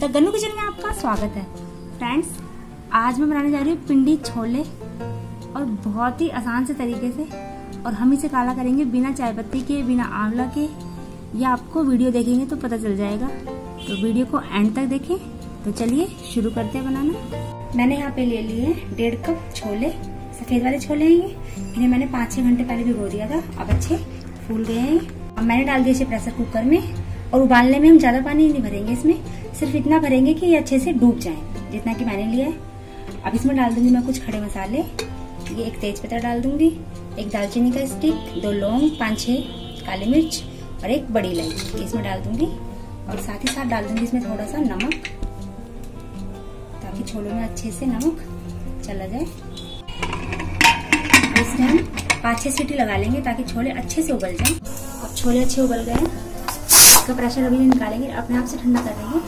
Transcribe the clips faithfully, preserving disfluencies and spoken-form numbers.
The Gannu kitchen में आपका स्वागत है। फ्रेंड्स, आज मैं बनाने जा रही हूँ पिंडी छोले, और बहुत ही आसान से तरीके से, और हम इसे काला करेंगे बिना चाय पत्ती के, बिना आंवला के। या आपको वीडियो देखेंगे तो पता चल जाएगा, तो वीडियो को एंड तक देखें। तो चलिए शुरू करते हैं बनाना। मैंने यहाँ पे ले लिए डेढ़ कप छोले, सफेद वाले छोले हैं ये। इन्हें मैंने पाँच छः घंटे पहले भिगो दिया था, अब अच्छे फूल गए हैं। अब मैंने डाल दिया इसे प्रेशर कुकर में, और उबालने में हम ज्यादा पानी नहीं भरेंगे इसमें, सिर्फ इतना भरेंगे कि ये अच्छे से डूब जाए, जितना कि मैंने लिया है। अब इसमें डाल दूंगी मैं कुछ खड़े मसाले। ये एक तेज पत्ता डाल दूंगी, एक दालचीनी का स्टिक, दो लौंग, पाँच छः काली मिर्च और एक बड़ी इलायची इसमें डाल दूंगी। और साथ ही साथ डाल दूंगी इसमें थोड़ा सा नमक, ताकि छोलों में अच्छे से नमक चला जाए। इसमें हम पाँच छः सीटी लगा लेंगे ताकि छोले अच्छे से उबल जाएं। अब छोले अच्छे उबल गए हैं, इसका प्रेशर अभी निकालेंगे, अपने आप से ठंडा कर लेंगे।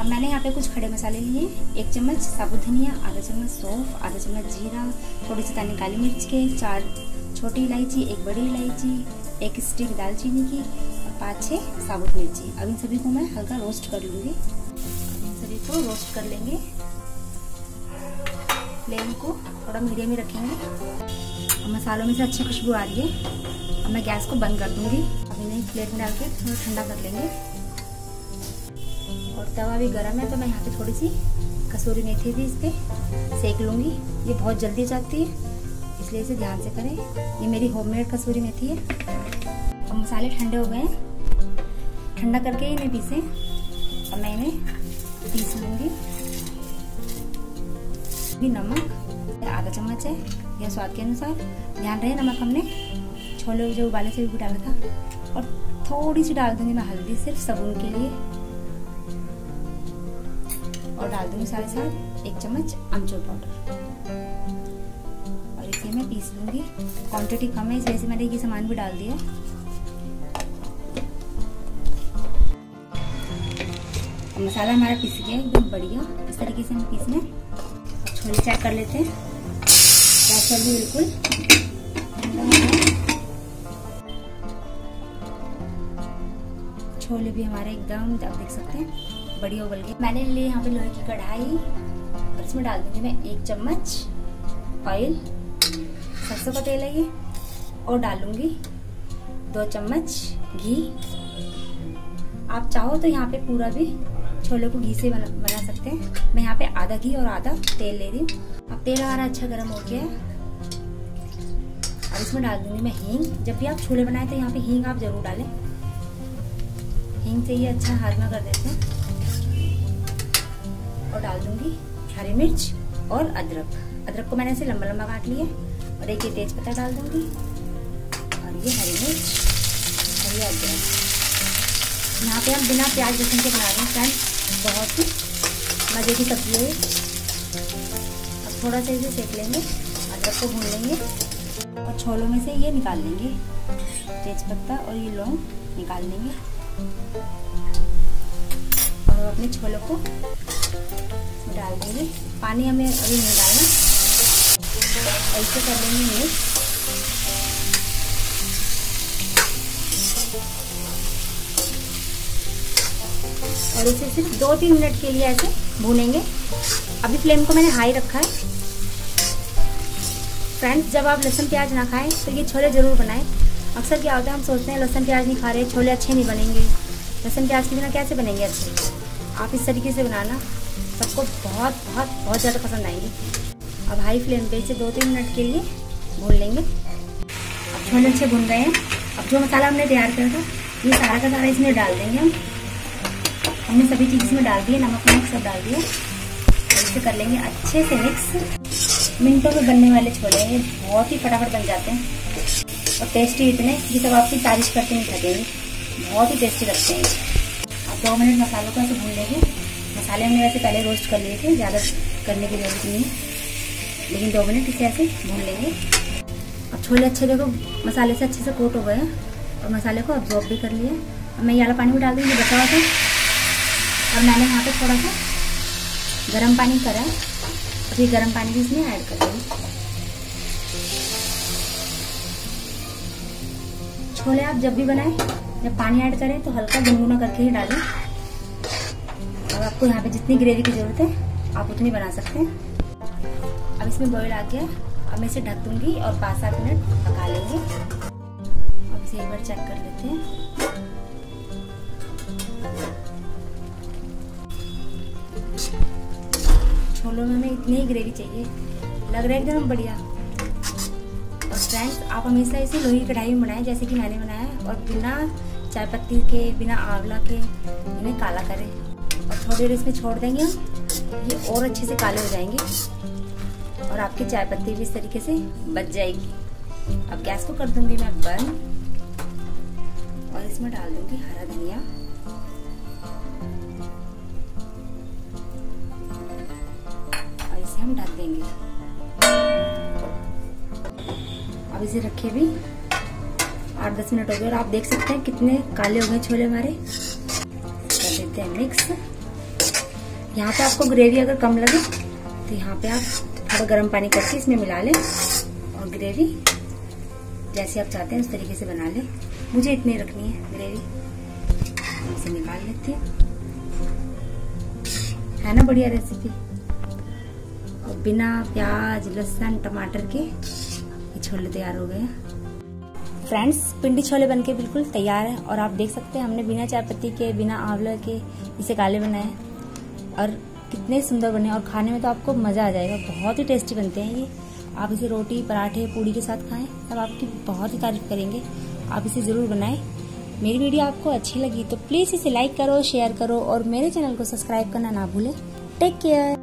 अब मैंने यहाँ पे कुछ खड़े मसाले लिए, एक चम्मच साबुत धनिया, आधा चम्मच सौंफ, आधा चम्मच जीरा, थोड़ी सी दाने काली मिर्च के, चार छोटी इलायची, एक बड़ी इलायची, एक स्टिक दालचीनी की और पाँच छः साबुत मिर्ची। अब इन सभी को मैं हल्का रोस्ट कर लूँगी। इन सभी को रोस्ट कर लेंगे। फ्लेम को थोड़ा मीडियम में रखेंगे। और मसालों में से अच्छी खुशबू आ रही है। अब मैं गैस को बंद कर दूंगी। अब इन्हें प्लेट में डाल के थोड़ा ठंडा कर लेंगे। और तवा भी गर्म है, तो मैं यहाँ पे थोड़ी सी कसूरी मेथी भी इस पर सेक लूँगी। ये बहुत जल्दी जाती है, इसलिए इसे ध्यान से करें। ये मेरी होममेड कसूरी मेथी है। अब मसाले ठंडे हो गए, ठंडा करके इन्हें पीसें। अब मैं इन्हें पीस लूँगी। भी नमक आधा चम्मच है, यह स्वाद के अनुसार। ध्यान रहे, नमक हमने छोले जो उबाले से भी डाला था। और थोड़ी सी डाल दूंगी मैं हल्दी, सिर्फ सबून के लिए। और डाल दूंगी सारे साथ एक चम्मच अमचूर पाउडर, और इसे मैं पीस लूंगी। क्वांटिटी कम है, इस वजह से मैंने ये सामान भी डाल दिया। तो मसाला हमारा पीस गया एकदम बढ़िया। इस तरीके से हमें पीसना है। छोले चेक कर लेते हैं, गैस पर भी बिल्कुल ठंडा हो गया। छोले भी हमारे एकदम, आप देख सकते हैं, बढ़िया उबल गए। मैंने लिए यहाँ पे लोहे की कढ़ाई, और इसमें डाल दूंगी मैं एक चम्मच ऑयल, सरसों का तेल है ये। और डालूंगी दो चम्मच घी। आप चाहो तो यहाँ पे पूरा भी छोले को घी से बना, बना सकते हैं। मैं यहाँ पे आधा घी और आधा तेल ले रही हूँ। अब तेल हमारा अच्छा गर्म हो गया है। अब इसमें डाल दूंगी मैं हींग। जब भी आप छोले बनाए तो यहाँ पे हींग आप जरूर डालें। हींग से ये अच्छा हाजमा कर देते हैं। और डाल दूंगी हरी मिर्च और अदरक। अदरक को मैंने ऐसे लंबा लंबा काट लिया। और एक ये तेज पत्ता डाल दूंगी, और ये हरी मिर्च और ये अदरक। यहाँ पे हम बिना प्याज लहसुन के बना रहे हैं फ्रेंड्स। बहुत ही मज़े की सब्जी है। अब थोड़ा सा इसे सेक लेंगे, अदरक को भून लेंगे, और छोलों में से ये निकाल लेंगे, तेजपत्ता और ये लौंग निकाल लेंगे। और अपने छोलों को डाल देंगे। पानी हमें अभी नहीं डालना, ऐसे कर लेंगे मिक्स। और इसे सिर्फ दो तीन मिनट के लिए ऐसे भूनेंगे। अभी फ्लेम को मैंने हाई रखा है। फ्रेंड्स, जब आप लहसुन प्याज ना खाएं तो ये छोले ज़रूर बनाएं। अक्सर क्या होता है, हम सोचते हैं लहसुन प्याज नहीं खा रहे, छोले अच्छे नहीं बनेंगे, लहसुन प्याज के बिना कैसे बनेंगे अच्छे। आप इस तरीके से बनाना, सबको बहुत बहुत बहुत ज़्यादा पसंद आएंगे। अब हाई फ्लेम पर इसे दो तीन मिनट के लिए भून लेंगे। अब छोले अच्छे भुन गए हैं। अब जो मसाला हमने तैयार किया था, ये सारा का सारा इसमें डाल देंगे हम। हमने सभी चीज़ इसमें डाल दी है, नमक नमक सब डाल दिए। इसे कर लेंगे अच्छे से मिक्स। मिनटों में बनने वाले छोले, ये बहुत ही फटाफट बन जाते हैं, और टेस्टी इतने कि सब आपकी तारीफ करके नहीं थकेंगे। बहुत ही टेस्टी लगते हैं। अब दो मिनट मसालों को ऐसे भून लेंगे। मसाले हमने वैसे पहले रोस्ट कर लिए थे, ज़्यादा करने की जरूरत नहीं है, लेकिन दो मिनट इसे ऐसे भून लेंगे। अब छोले अच्छे देखो मसाले से अच्छे से कोट हो गए हैं, और मसाले को अब्जॉर्ब भी कर लिए। अब मैं ये वाला पानी भी डाल दूँगी बचा हुआ था। और मैंने यहाँ पे थोड़ा सा गरम पानी करा है, तो ये गरम पानी भी इसमें ऐड कर देंगे। छोले आप जब भी बनाएं, जब पानी ऐड करें तो हल्का गुनगुना करके ही डालें। अब आपको यहाँ पे जितनी ग्रेवी की जरूरत है आप उतनी बना सकते हैं। अब इसमें बॉईल आ गया, अब मैं इसे ढक दूंगी और पाँच सात मिनट पका लेंगे। अब इसे एक बार चेक कर लेते हैं। छोलों में हमें इतनी ही ग्रेवी चाहिए, लग रहा है एकदम बढ़िया। और फ्रेंड्स, आप हमेशा इसे लोहे की कढ़ाई में बनाएं जैसे कि मैंने बनाया, और बिना चाय पत्ती के, बिना आंवला के इन्हें काला करें और थोड़ी देर इसमें छोड़ देंगे हम, ये और अच्छे से काले हो जाएंगे और आपकी चाय पत्ती भी इस तरीके से बच जाएगी। अब गैस को कर दूंगी मैं बंद और इसमें डाल दूंगी हरा धनिया। और इसे हम ढक देंगे। अब इसे रखे भी आठ दस मिनट हो गए और आप देख सकते हैं कितने काले हो गए छोले हमारे। कर देते हैं मिक्स। यहाँ पे आपको ग्रेवी अगर कम लगे तो यहाँ पे आप थोड़ा गर्म पानी करके इसमें मिला लें और ग्रेवी जैसे आप चाहते हैं उस तरीके से बना लें। मुझे इतनी रखनी है ग्रेवी, इसे निकाल लेती हूँ। है ना बढ़िया रेसिपी, और बिना प्याज लहसुन टमाटर के ये छोले तैयार हो गए हैं। फ्रेंड्स, पिंडी छोले बनके बिल्कुल तैयार है और आप देख सकते हैं हमने बिना चाय पत्ती के, बिना आंवला के इसे काले बनाए और कितने सुंदर बने, और खाने में तो आपको मज़ा आ जाएगा। बहुत ही टेस्टी बनते हैं ये। आप इसे रोटी, पराठे, पूड़ी के साथ खाएं, सब आपकी बहुत ही तारीफ करेंगे। आप इसे ज़रूर बनाएं। मेरी वीडियो आपको अच्छी लगी तो प्लीज़ इसे लाइक करो, शेयर करो और मेरे चैनल को सब्सक्राइब करना ना भूलें। Take care.